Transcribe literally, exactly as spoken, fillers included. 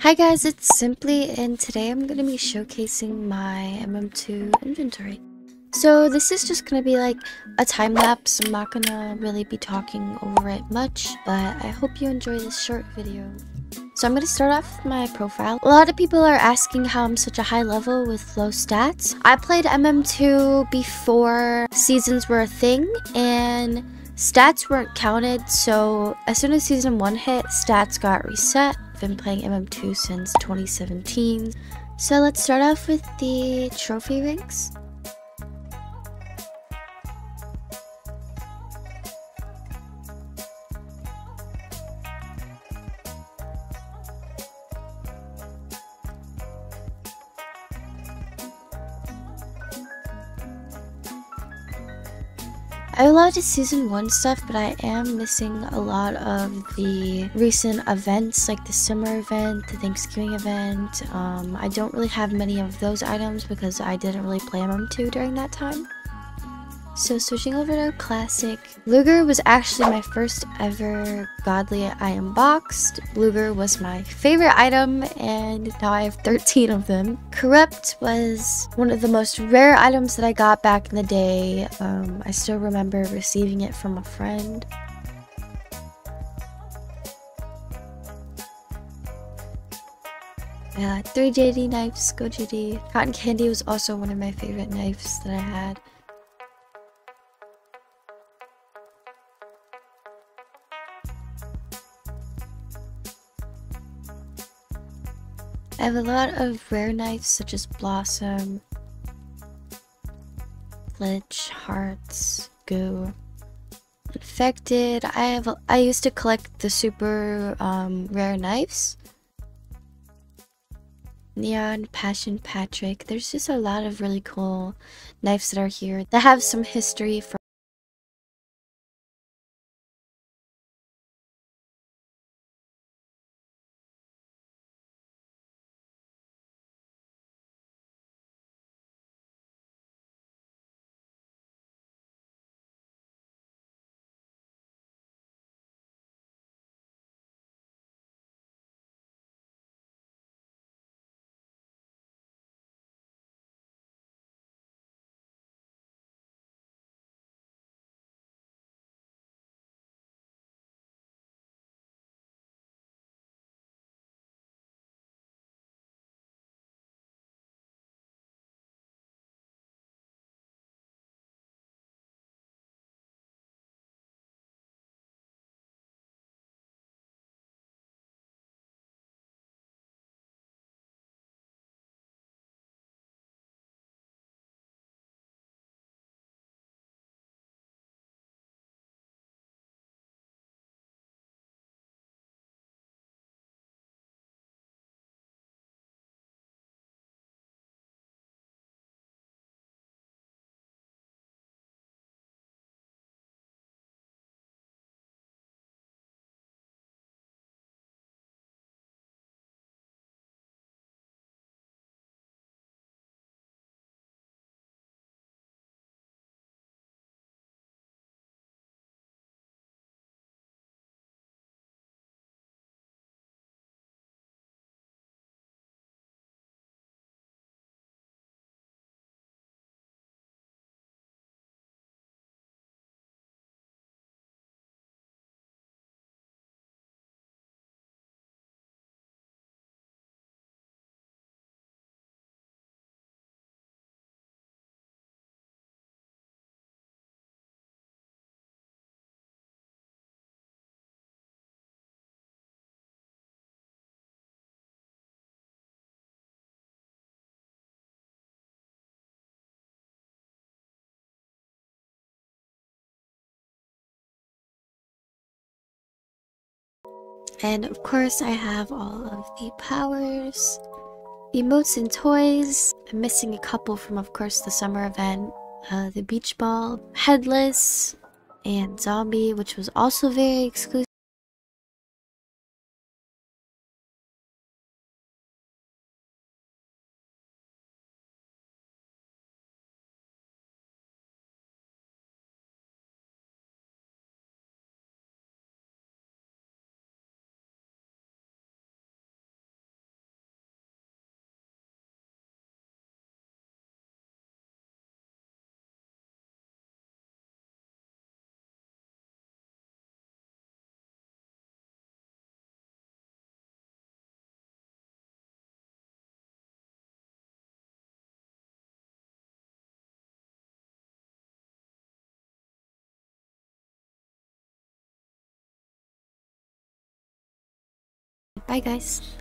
Hi guys, it's Simply, and today I'm going to be showcasing my M M two inventory. So this is just going to be like a time lapse. I'm not going to really be talking over it much, but I hope you enjoy this short video. So I'm going to start off with my profile. A lot of people are asking how I'm such a high level with low stats. I played M M two before seasons were a thing, and stats weren't counted, so as soon as season one hit, stats got reset. I've been playing M M two since twenty seventeen. So let's start off with the trophy ranks. I have a lot of season one stuff, but I am missing a lot of the recent events, like the summer event, the Thanksgiving event. Um, I don't really have many of those items because I didn't really play M M two during that time. So switching over to Classic, Luger was actually my first ever Godly I unboxed. Luger was my favorite item, and now I have thirteen of them. Corrupt was one of the most rare items that I got back in the day. Um, I still remember receiving it from a friend. I got three J D knives, go J D. Cotton Candy was also one of my favorite knives that I had. I have a lot of rare knives such as Blossom, Lich, Hearts, Goo, Infected. I have a, I used to collect the super um, rare knives. Neon, Passion, Patrick. There's just a lot of really cool knives that are here that have some history from. And of course I have all of the powers, emotes and toys. I'm missing a couple from of course the summer event, uh, the beach ball, headless, and zombie, which was also very exclusive. Bye, guys.